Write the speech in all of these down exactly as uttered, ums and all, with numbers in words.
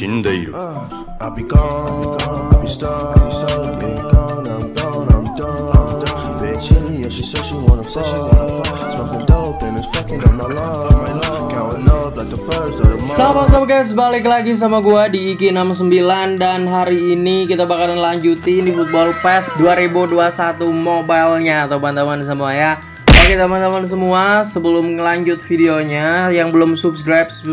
死んでいる。Sahabat-sahabat guys, balik lagi sama gua di I K K Y enam sembilan dan hari ini kita bakalan lanjutin di eFootball P E S dua ribu dua puluh satu Mobile-nya teman-teman semua ya. Oke teman-teman semua, sebelum ngelanjut videonya, yang belum subscribe ya,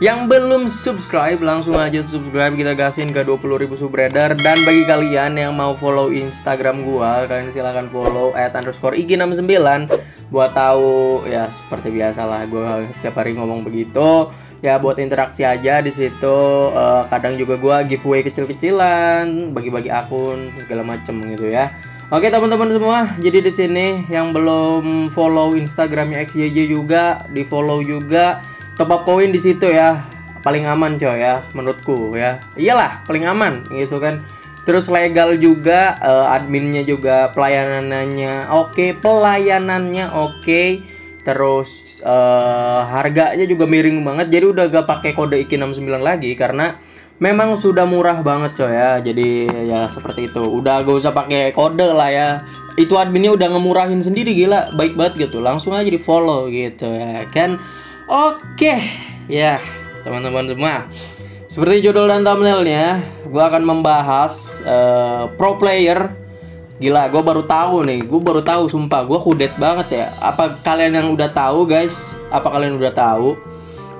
yang belum subscribe langsung aja subscribe, kita gasin ke dua puluh ribu subscriber. Dan bagi kalian yang mau follow Instagram gua, kalian silahkan follow at underscore I K enam sembilan buat tahu ya, seperti biasalah gua setiap hari ngomong begitu. Ya buat interaksi aja di situ, uh, kadang juga gua giveaway kecil-kecilan, bagi-bagi akun segala macem gitu ya. Oke teman-teman semua, jadi di sini yang belum follow Instagramnya X Y Y juga di follow juga, top up koin di situ ya, paling aman coy ya menurutku ya. Iyalah paling aman gitu kan. Terus legal juga, uh, adminnya juga, pelayanannya oke, okay. pelayanannya oke. Okay. Terus uh, harganya juga miring banget, jadi udah gak pakai kode I K enam sembilan lagi karena memang sudah murah banget coy ya. Jadi ya seperti itu, udah gak usah pakai kode lah ya, itu adminnya udah ngemurahin sendiri, gila baik banget gitu. Langsung aja di follow gitu ya kan. Oke ya teman-teman semua, seperti judul dan thumbnailnya, gue akan membahas uh, pro player. Gila, gue baru tahu nih, gue baru tahu sumpah, gue kudet banget ya. Apa kalian yang udah tahu guys? Apa kalian udah tahu?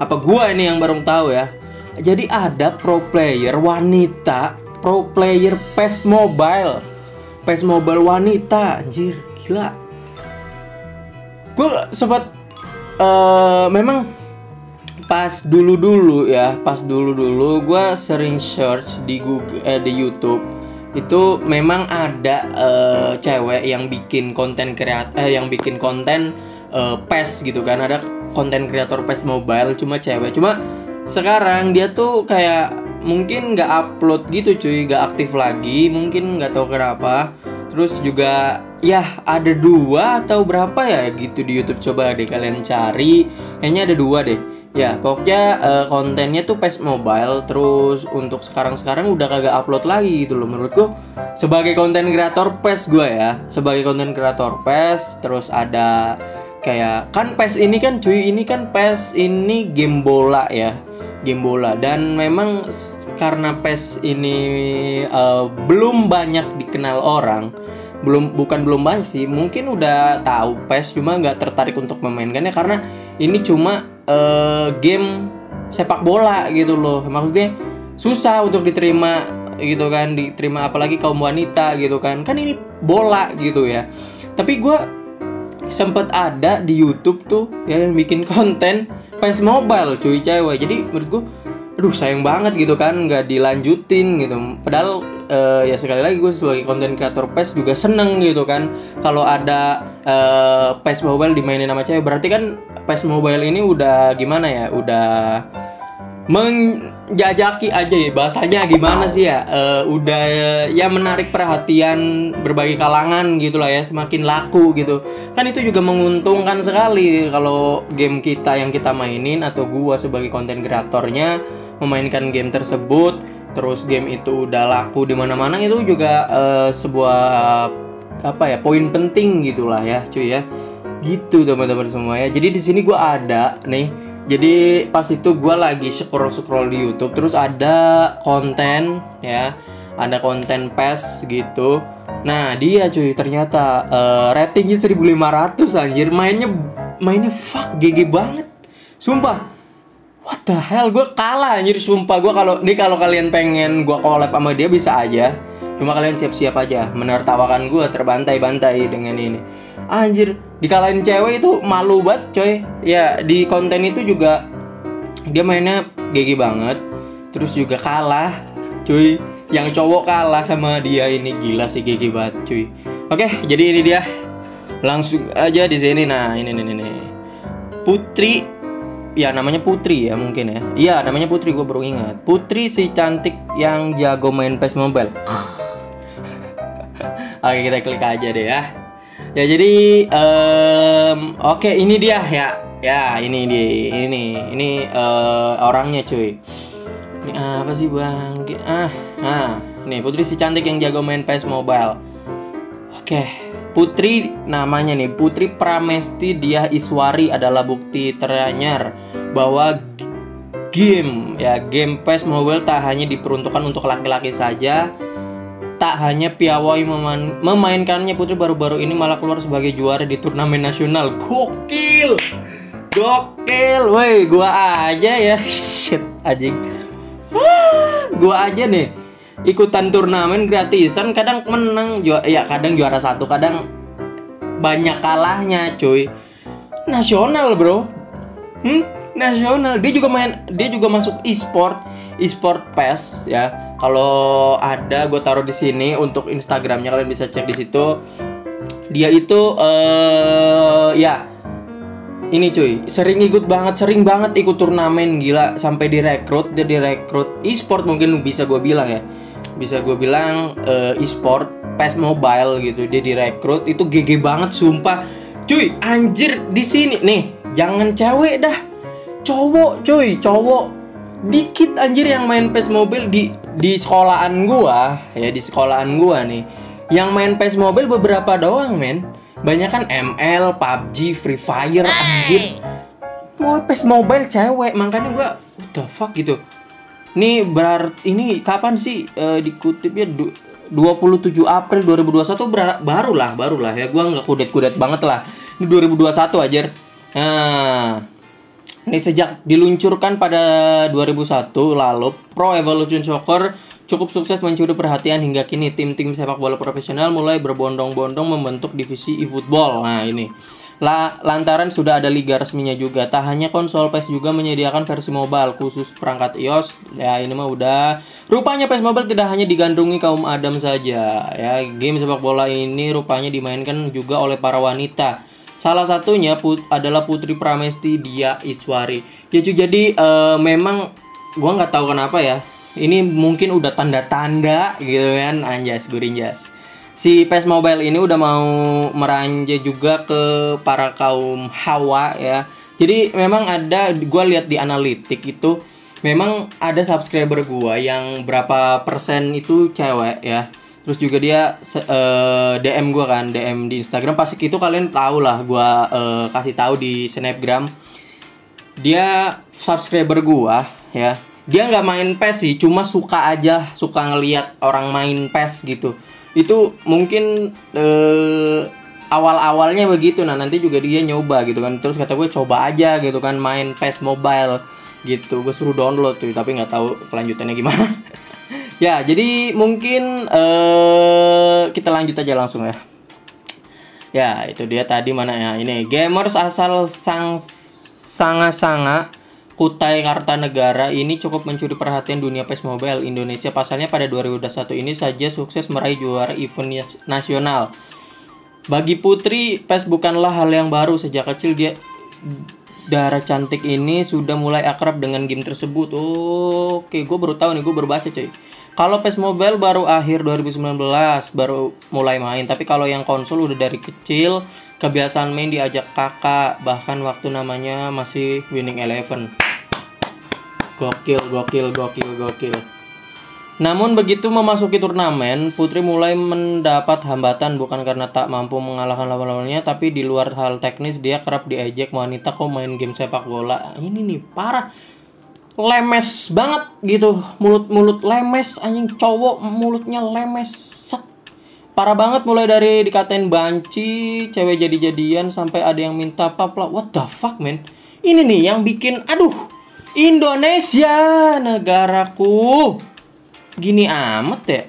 Apa gue ini yang baru tahu ya? Jadi ada pro player wanita, pro player P E S Mobile, P E S Mobile wanita, anjir, gila. Gue sempat, uh, memang pas dulu-dulu ya, pas dulu-dulu gue sering search di Google, eh, di YouTube. Itu memang ada uh, cewek yang bikin konten kreat eh, yang bikin konten uh, P E S gitu kan, ada konten kreator P E S Mobile cuma cewek. Cuma sekarang dia tuh kayak mungkin nggak upload gitu cuy, nggak aktif lagi mungkin, nggak tahu kenapa. Terus juga ya ada dua atau berapa ya gitu di YouTube, coba deh kalian cari, kayaknya ada dua deh. Ya pokoknya uh, kontennya tuh P E S Mobile. Terus untuk sekarang-sekarang udah kagak upload lagi gitu loh. Menurutku sebagai konten kreator P E S gue ya, sebagai konten kreator P E S. Terus ada kayak, kan P E S ini kan cuy, ini kan P E S ini game bola ya, game bola. Dan memang karena P E S ini uh, belum banyak dikenal orang, belum bukan belum banyak sih, mungkin udah tahu P E S cuma nggak tertarik untuk memainkannya karena ini cuma Uh, game sepak bola gitu loh, maksudnya susah untuk diterima gitu kan, diterima apalagi kaum wanita gitu kan, kan ini bola gitu ya. Tapi gue sempet ada di YouTube tuh ya, yang bikin konten P E S Mobile cuy, cewek. Jadi menurut gue, aduh sayang banget gitu kan, nggak dilanjutin gitu. Padahal uh, ya sekali lagi gue sebagai konten kreator P E S juga seneng gitu kan, kalau ada uh, P E S Mobile dimainin sama cewek, berarti kan P E S Mobile ini udah gimana ya, udah menjajaki aja ya bahasanya, gimana sih ya, uh, udah ya menarik perhatian berbagai kalangan gitulah ya, semakin laku gitu kan. Itu juga menguntungkan sekali kalau game kita yang kita mainin atau gua sebagai konten kreatornya memainkan game tersebut, terus game itu udah laku di mana-mana, itu juga uh, sebuah apa ya, poin penting gitulah ya cuy ya, gitu teman-teman semua ya. Jadi di sini gue ada nih, jadi pas itu gue lagi scroll scroll di YouTube, terus ada konten ya, ada konten P E S gitu. Nah dia cuy ternyata uh, ratingnya seribu lima ratus, anjir, mainnya mainnya fuck G G banget sumpah. What the hell, gue kalah anjir sumpah. Gue kalau nih, kalau kalian pengen gue collab sama dia bisa aja, cuma kalian siap-siap aja menertawakan gue terbantai-bantai dengan ini. Anjir, dikalahin cewek itu malu banget coy. Ya di konten itu juga dia mainnya G G banget, terus juga kalah cuy, yang cowok kalah sama dia ini, gila sih G G banget cuy. Oke, jadi ini dia, langsung aja di sini. Nah ini nih nih Putri, ya namanya Putri ya mungkin ya, iya namanya Putri, gue baru ingat. Putri si cantik yang jago main P E S Mobile. Oke kita klik aja deh ya. Ya jadi um, oke okay, ini dia ya, Ya ini dia, ini ini uh, orangnya cuy. Ini apa sih bang? Ah, nah, nih Putri si cantik yang jago main P E S Mobile. Oke, Putri namanya nih, Putri Pramesti Diah Iswari adalah bukti teranyar bahwa game ya game P E S Mobile tak hanya diperuntukkan untuk laki-laki saja. Tak hanya piawai memain, memainkannya, Putri baru-baru ini malah keluar sebagai juara di turnamen nasional. Gokil, gokil, woi, gua aja ya, shit, anjing, gua aja nih ikutan turnamen gratisan, kadang menang, ju- ya kadang juara satu, kadang banyak kalahnya, cuy. Nasional bro, hmm? nasional. Dia juga main, dia juga masuk e-sport, e-sport P E S ya. Kalau ada, gue taruh di sini untuk Instagramnya, kalian bisa cek di situ. Dia itu uh, ya ini cuy, sering ikut banget, sering banget ikut turnamen gila, sampai direkrut, dia direkrut e-sport mungkin bisa gue bilang ya, bisa gue bilang uh, e-sport P E S Mobile gitu, dia direkrut, itu G G banget sumpah, cuy, anjir di sini nih, jangan cewek dah, cowok cuy, cowok. Dikit anjir yang main P E S Mobile di di sekolahan gua ya, di sekolahan gua nih yang main P E S Mobile beberapa doang men, banyak kan M L, P U B G, Free Fire anjir. Mau oh, P E S Mobile cewek, makanya gua what the fuck gitu. Ini berarti ini kapan sih e, dikutipnya dua puluh tujuh April dua ribu dua puluh satu ber- barulah barulah ya, gua nggak kudet-kudet banget lah. Ini dua ribu dua puluh satu anjir. Nah, ini sejak diluncurkan pada dua ribu satu lalu, Pro Evolution Soccer cukup sukses mencuri perhatian hingga kini tim-tim sepak bola profesional mulai berbondong-bondong membentuk divisi eFootball. Nah ini, La, lantaran sudah ada liga resminya juga. Tak hanya konsol, P E S juga menyediakan versi mobile khusus perangkat iOS. Ya ini mah udah. Rupanya P E S Mobile tidak hanya digandrungi kaum Adam saja. Ya game sepak bola ini rupanya dimainkan juga oleh para wanita. Salah satunya put, adalah Putri Pramesti Diah Iswari. Ya cuy, jadi uh, memang gua nggak tahu kenapa ya. Ini mungkin udah tanda-tanda gitu kan, anjas gurinjas. Si P E S Mobile ini udah mau meranjak juga ke para kaum hawa ya. Jadi memang ada, gua lihat di analitik itu memang ada subscriber gua yang berapa persen itu cewek ya. Terus juga dia uh, D M gue kan, D M di Instagram. Pas itu kalian tahu lah, gue uh, kasih tahu di Snapgram. Dia subscriber gue, ya. Dia nggak main P E S sih, cuma suka aja, suka ngelihat orang main P E S gitu. Itu mungkin uh, awal-awalnya begitu. Nah nanti juga dia nyoba gitu kan. Terus kata gue coba aja gitu kan, main P E S Mobile gitu. Gue suruh download tuh, tapi nggak tahu kelanjutannya gimana. Ya, jadi mungkin uh, kita lanjut aja langsung ya. Ya, itu dia tadi mana ya. Ini gamers asal sang, Sanga-Sanga Kutai Kartanegara ini cukup mencuri perhatian dunia P E S Mobile Indonesia. Pasalnya pada dua ribu dua puluh satu ini saja sukses meraih juara event nasional. Bagi Putri, P E S bukanlah hal yang baru. Sejak kecil dia darah cantik ini sudah mulai akrab dengan game tersebut. Oh, oke, okay. Gue baru tahu nih, gue baru baca coy. Kalau P E S Mobile baru akhir dua ribu sembilan belas baru mulai main. Tapi kalau yang konsol udah dari kecil, kebiasaan main diajak kakak. Bahkan waktu namanya masih Winning Eleven. Gokil, gokil, gokil, gokil. Namun begitu memasuki turnamen, Putri mulai mendapat hambatan, bukan karena tak mampu mengalahkan lawan-lawannya, tapi di luar hal teknis dia kerap diejek wanita kok main game sepak bola. Ini nih parah. Lemes banget gitu. Mulut-mulut lemes anjing, cowok mulutnya lemes. Set. Parah banget, mulai dari dikatain banci, cewek jadi-jadian sampai ada yang minta pap lah. What the fuck, man? Ini nih yang bikin aduh. Indonesia, negaraku. Gini amat ya,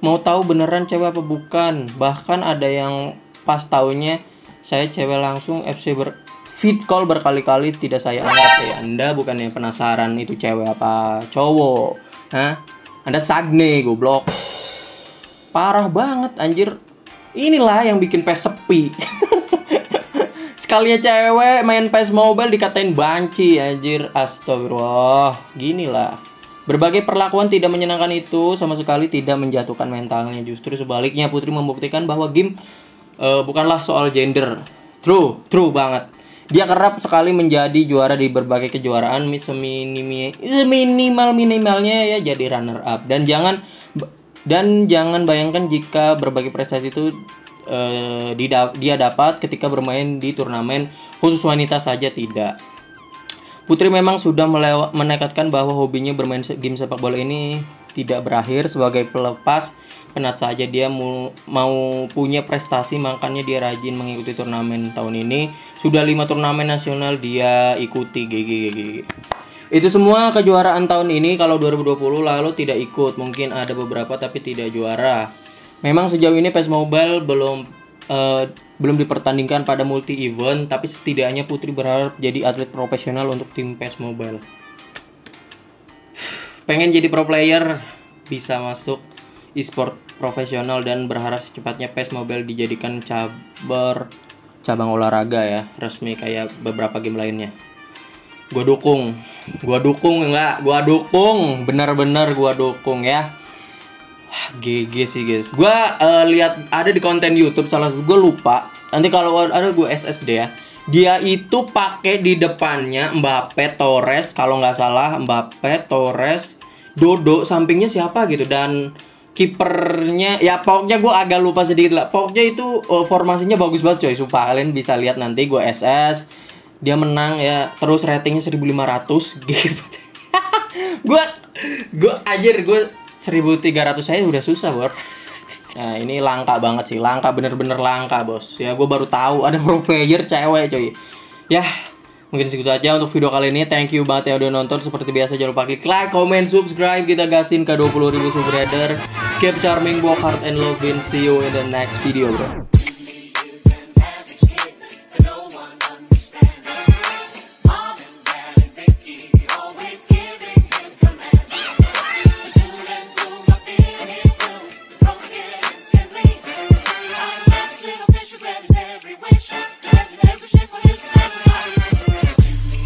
mau tahu beneran cewek apa bukan. Bahkan ada yang pas taunya saya cewek langsung F C ber feed call berkali-kali tidak saya angkat ya. Anda bukannya penasaran itu cewek apa cowok? Hah? Anda sagne goblok. Parah banget anjir. Inilah yang bikin P E S sepi. Sekalinya cewek main P E S Mobile dikatain banci anjir. Astagfirullah. Ginilah. Berbagai perlakuan tidak menyenangkan itu sama sekali tidak menjatuhkan mentalnya. Justru sebaliknya, Putri membuktikan bahwa game uh, bukanlah soal gender. True, true banget. Dia kerap sekali menjadi juara di berbagai kejuaraan seminimal-minimalnya ya jadi runner up. Dan jangan dan jangan bayangkan jika berbagai prestasi itu eh, dia dapat ketika bermain di turnamen khusus wanita saja, tidak. Putri memang sudah menekadkan bahwa hobinya bermain game sepak bola ini tidak berakhir sebagai pelepas penat saja. Dia mau, mau punya prestasi, makanya dia rajin mengikuti turnamen. Tahun ini sudah lima turnamen nasional dia ikuti. G G G G. Itu semua kejuaraan tahun ini. Kalau dua ribu dua puluh lalu tidak ikut, mungkin ada beberapa tapi tidak juara. Memang sejauh ini P E S Mobile belum Uh, belum dipertandingkan pada multi event, tapi setidaknya Putri berharap jadi atlet profesional untuk tim P E S Mobile. Pengen jadi pro player, bisa masuk e-sport profesional, dan berharap secepatnya P E S Mobile dijadikan cabang cabang olahraga ya resmi kayak beberapa game lainnya. Gua dukung, gua dukung enggak, gua dukung, benar-benar gua dukung ya. G G sih guys. Gue uh, lihat ada di konten YouTube, salah satu gue lupa. Nanti kalau ada gue S S D ya. Dia itu pakai di depannya Mbappe Torres, kalau nggak salah Mbappe Torres, Dodo sampingnya siapa gitu, dan kipernya ya pokoknya gue agak lupa sedikit lah. Pokoknya itu uh, formasinya bagus banget coy. Sumpah kalian bisa lihat nanti gue S S. Dia menang ya. Terus ratingnya seribu lima ratus. Gue gue anjir gue seribu tiga ratus saya udah susah bor. Nah ini langka banget sih, langka bener-bener langka bos. Ya gue baru tahu ada pro player cewek coy. Ya mungkin segitu aja untuk video kali ini. Thank you banget ya udah nonton. Seperti biasa jangan lupa klik like, comment, subscribe. Kita gasin ke dua puluh ribu subscriber. Keep charming, walk hard and love, and see you in the next video bro.